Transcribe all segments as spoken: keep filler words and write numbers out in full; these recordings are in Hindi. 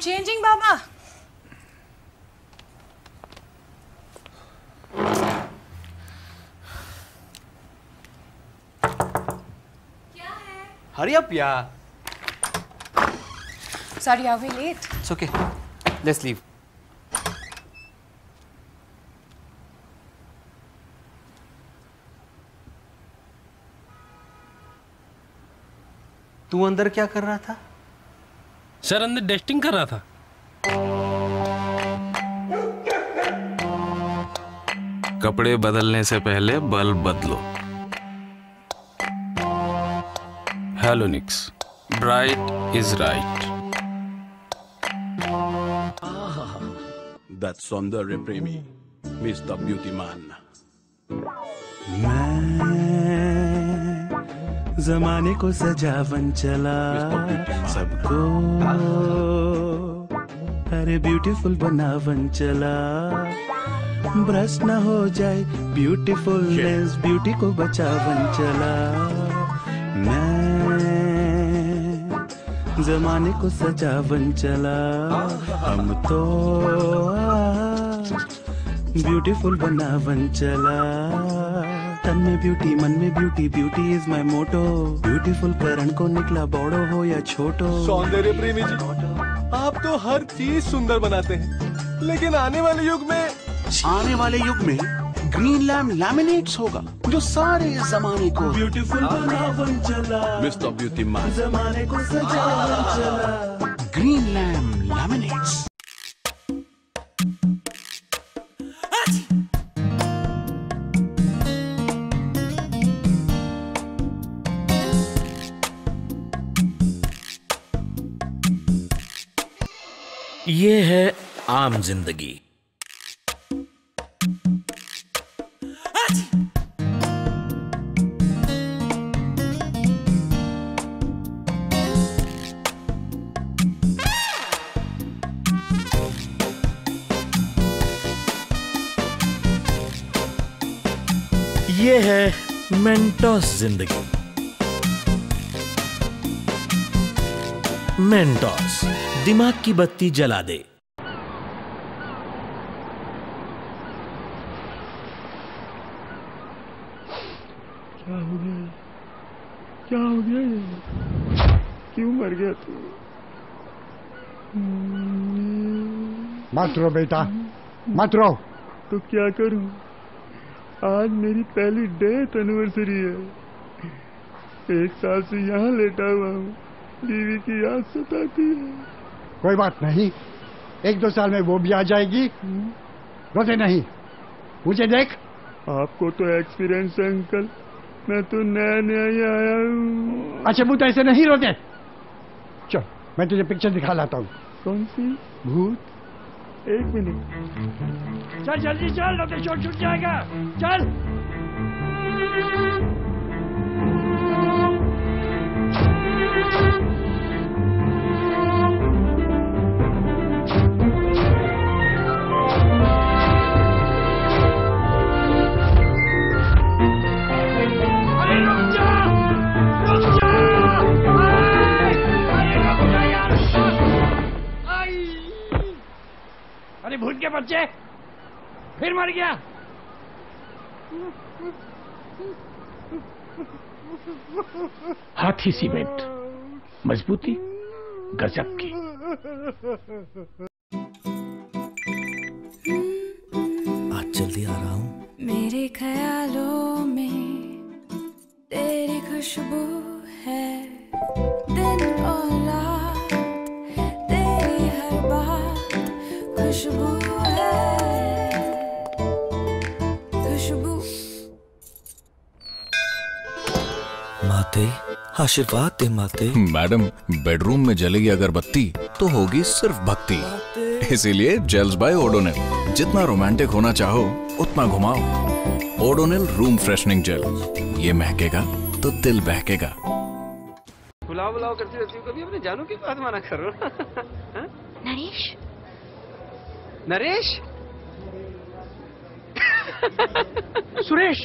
I'm changing, Baba. Hurry up, yeah. Sorry, are we late? It's okay. Let's leave. तू अंदर क्या कर रहा था? सर अंदर डेस्टिंग कर रहा था। कपड़े बदलने से पहले बल्ब बदलो। Halonix, bright is right. That सौंदर्य प्रेमी मिस्टर ब्यूटीमान। मैं जमाने को सजावन चला सबको, अरे ब्यूटीफुल बनावन चला। ब्रश ना हो जाए ब्यूटीफुलनेस, ब्यूटी को बचावन चला। मैं जमाने को सजावन चला, हम तो ब्यूटीफुल बनावन चला। तन में ब्यूटी मन में beauty, beauty is my motto. Beautiful Karan को निकला बड़ो हो या छोटो। सौंदर्य प्रेमी जी, आप तो हर चीज सुंदर बनाते हैं, लेकिन आने वाले युग में आने वाले युग में ग्रीनलैम लैमिनेट्स होगा जो सारे जमाने को ब्यूटीफुल बनावन चला। मिस्टर ब्यूटीमान जमाने को सजावन चला। Greenlam laminates. ये है आम जिंदगी। ये है मेंटोस जिंदगी। मेंटोस, दिमाग की बत्ती जला दे। क्या हो गया, क्या हो गया, ये क्यों मर गया तू? मत रो बेटा, मत रो। तो क्या करूं, आज मेरी पहली डेथ एनिवर्सरी है। एक साल से यहाँ लेटा हुआ हूँ, बीवी की याद सताती है। कोई बात नहीं, एक दो साल में वो भी आ जाएगी, रोते नहीं। मुझे देख, आपको तो एक्सपीरियंस है अंकल, मैं तो नया नया ही आया हूँ। अच्छा भूत ऐसे नहीं रोते। चल मैं तुझे पिक्चर दिखा लाता हूँ। कौन सी भूत? एक मिनट, चल जल्दी चल, लोटे शॉट छूट जाएगा। चल भूल के बच्चे, फिर मर गया। हाथी सीमेंट, मजबूती गजब की। आज जल्दी आ रहा हूँ। मेरे ख्यालों में तेरी खुशबू है, दिन और रात तेरी हर बात खुशबू है, खुशबू। माते आशीर्वाद दे माते। मैडम, बेडरूम में जलेगी अगरबत्ती तो होगी सिर्फ भक्ति, इसीलिए जेल्स बाय ओडोनिल। जितना रोमांटिक होना चाहो उतना घुमाओ। ओडोनिल रूम फ्रेशनिंग जेल, ये महकेगा तो दिल बहकेगा। बुलाओ बुलाओ करती रहती हूँ, कभी अपने जानू की बात माना करो। नरेश, नरेश सुरेश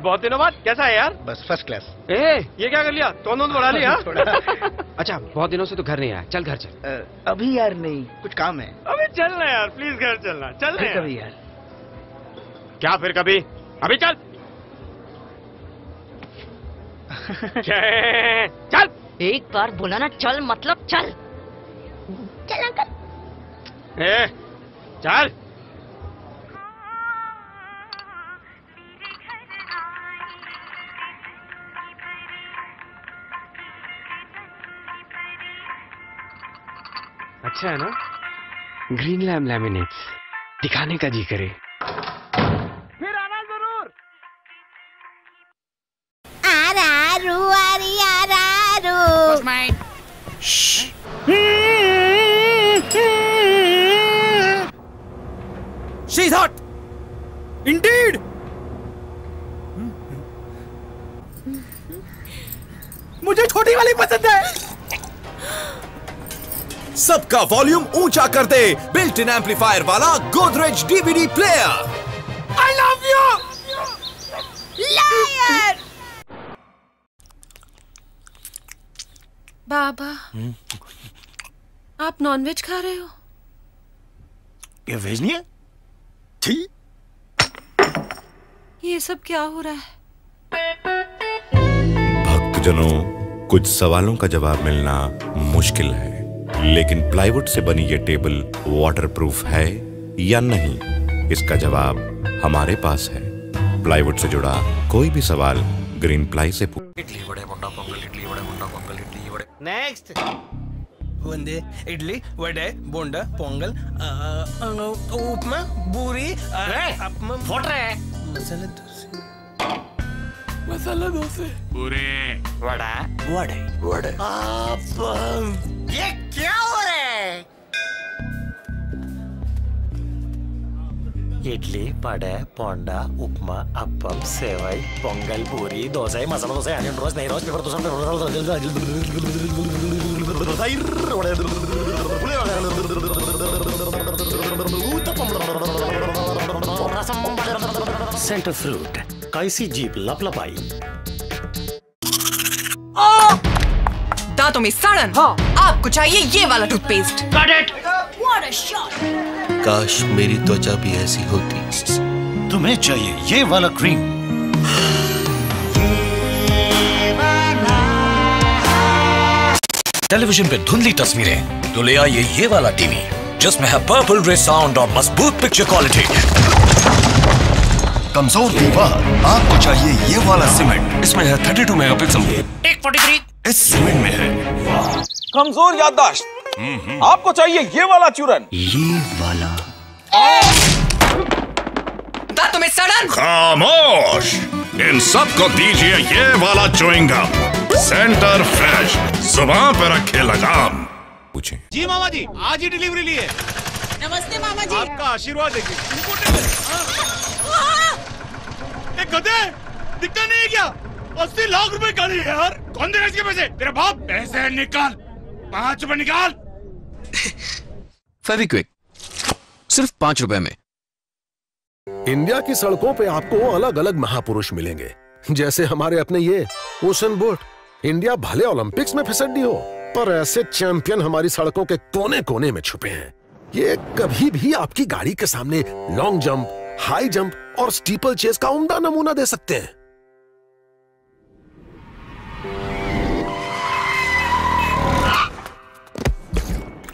बहुत दिनों बाद कैसा है यार? बस फर्स्ट क्लास। ए, ये क्या कर लिया? टोन वोन बढ़ा लिया? अच्छा बहुत दिनों से तो घर नहीं आया, चल घर चल। आ, अभी यार नहीं, कुछ काम है। अबे चल ना यार, प्लीज घर चलना। चल रहे कभी यार। क्या फिर कभी? अभी चल चल। एक बार बोला ना चल, मतलब चल चल अंकल। ए, चल। अच्छा है ना ग्रीनलैम लैमिनेट्स, दिखाने का जी करे। She's hot, indeed. मुझे छोटी वाली पसंद है। सबका वॉल्यूम ऊंचा कर दे बिल्ट इन एम्पलीफायर वाला Godrej DVD player. I love you liar. बाबा आप नॉनवेज खा रहे हो? ये वेज नहीं है? ये सब क्या हो रहा है? भक्तजनों, कुछ सवालों का जवाब मिलना मुश्किल है, लेकिन प्लाईवुड से बनी ये टेबल वाटरप्रूफ है या नहीं, इसका जवाब हमारे पास है। प्लाईवुड से जुड़ा कोई भी सवाल ग्रीन प्लाई से पूछ। इडली वड़े मुंडा पोंगल, इडली वड़े मुंडा पोंगल, इडली वड़े। नेक्स्ट। वंदे इडली वड़े बोंडा पोंगल उपमा बूरी फोट रहे मसाला डोसे, मसाला डोसे पूरे वड़ा वड़े वड़े। आप ये क्या हो रहा है? इडली वड़े पोंडा उपमा अपम सेवई पोंगल पूरी डोसे मसाला डोसे आने रोज नहीं रोज पेपर दोस्तों सेंटर फ्रूट कैसी जीप लपलपाई दांतों में सड़न। हाँ। आपको चाहिए ये वाला टूथपेस्ट। काश मेरी त्वचा भी ऐसी होती। तुम्हें चाहिए ये वाला क्रीम। टेलीविजन पे धुंधली तस्वीरें तो ले आइए ये वाला टीवी जिसमें है पर्पल रे साउंड और मजबूत पिक्चर क्वालिटी। कमजोर दीवार आपको चाहिए ये वाला सीमेंट, इसमें है बत्तीस मेगापिक्सल। एक सौ तैंतालीस इस सीमेंट में है। कमजोर याददाश्त आपको चाहिए ये वाला चूरन। ये वाला दांतों में सड़न। खामोश, इन सबको दीजिए ये वाला चुइंग गम। सेंटर फ्रेश, सुबह पर रखे लगाम। पूछे जी मामा जी, आज ही डिलीवरी लिए। नमस्ते मामा जी, आपका आशीर्वाद है। एक गधे दिखता नहीं है क्या? अस्सी लाख रुपए का है यार। कौन दे रहा है इसके पैसे? तेरा बाप। पैसे निकाल, पाँच रुपए निकाल। फेविक्विक सिर्फ पाँच रुपए में। इंडिया की सड़कों पे आपको अलग अलग महापुरुष मिलेंगे, जैसे हमारे अपने ये ओशन बोट। इंडिया भले ओलंपिक्स में फिसड्डी हो, पर ऐसे चैंपियन हमारी सड़कों के कोने कोने में छुपे हैं। ये कभी भी आपकी गाड़ी के सामने लॉन्ग जंप, हाई जंप और स्टीपल चेस का उम्दा नमूना दे सकते हैं।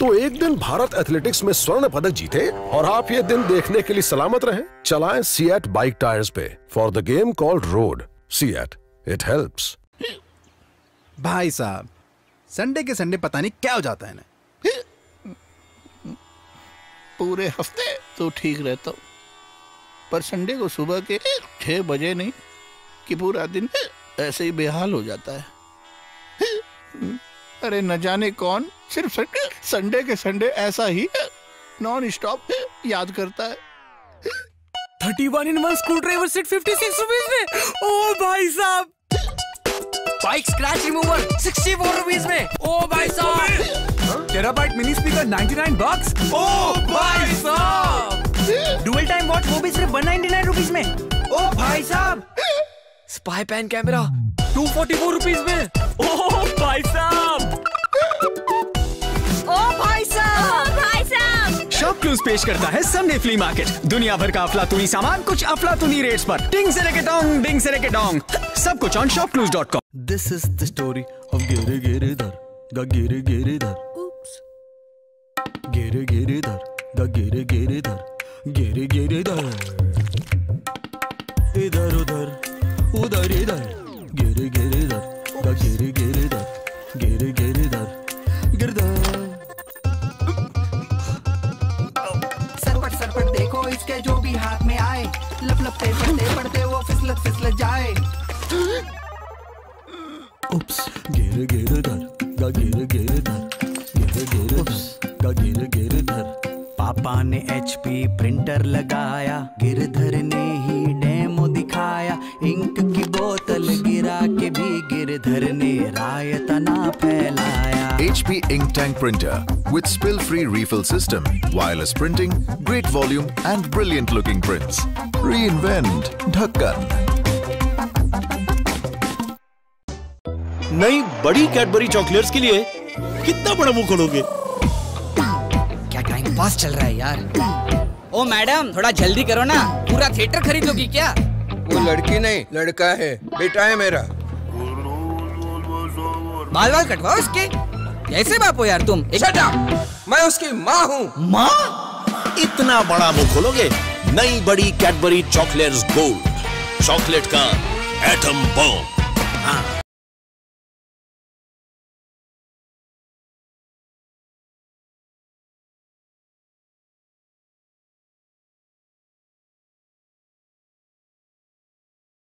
तो एक दिन भारत एथलेटिक्स में स्वर्ण पदक जीते और आप ये दिन देखने के लिए सलामत रहें। चलाएं सिएट बाइक टायर्स पे for the game called road. CEAT, it helps. भाई साहब, संडे के संडे पता नहीं क्या हो जाता है ना। पूरे हफ्ते तो ठीक रहता हूँ, पर संडे को सुबह के छह बजे नहीं कि पूरा दिन ऐसे ही बेहाल हो जाता है। अरे न जाने कौन सिर्फ संडे के संडे ऐसा ही नॉन स्टॉप याद करता है। Thirty one in one screwdriver set छप्पन रुपीस में। ओ भाई साहब, बाइक स्क्रैच रिमूवर चौंसठ रुपीस में। ओ भाई साहब, टेराबाइट मिनी स्पीकर निन्यानवे बक्स। ओ भाई साहब, डुअल टाइम वॉच वो भी सिर्फ एक सौ निन्यानवे रुपीस में। ओ भाई साहब, स्पाई पैन कैमरा दो सौ चौवालीस रुपीस में। ओ भाई साहब, ओ भाई साहब, भाई साहब। शॉपक्लूज पेश करता है संडे फ्ली मार्केट, दुनिया भर का अफलातूनी सामान कुछ अफलातूनी रेट्स पर। टिंग से लेके डोंग, डिंग से लेके डोंग, सब कुछ on ShopClues dot com. This is the story of गेरे गेरे धर गा गेरे गेरे धर, गेरे गेरे धर गा गेरे गेरे धर, गेरे गेरे धर, इधर उधर उधर इधर, गेरे गेरे धर गा गेरे गेरे धर, गेरे गेरे धर गिरदा। सरपट सरपट देखो इसके जो भी हाथ में आए, लप लप ते पड़ते पड़ते वो फिसलत फिसलत जाए। उप्स गेरे गेरे धर गा गेरे गेरे धर, गेरे गेरे गा गेरे गेरे धर। पापा ने एचपी प्रिंटर लगाया, गिरधर ने ही डेमो दिखाया, इंक की बोतल गिरा के भी गिरधर ने रायतना फैलाया। HP ink tank printer with spill free refill system, wireless printing, great volume and brilliant looking prints. Reinvent ढक्कन। नई बड़ी कैडबरी चॉकलेट्स के लिए कितना बड़ा मुंह खोलोगे? क्या टाइम पास चल रहा है यार। ओ मैडम, थोड़ा जल्दी करो ना, पूरा थिएटर खरीद लोगी क्या? वो लड़की नहीं, लड़का है, बेटा है मेरा। बाल बाल कटवाओ इसके। कैसे बाप हो यार तुम? शट अप, मैं उसकी माँ हूँ। माँ? इतना बड़ा मुंह खोलोगे? नई बड़ी कैडबरी चॉकलेट्स गोल्ड, चॉकलेट का एटम बम।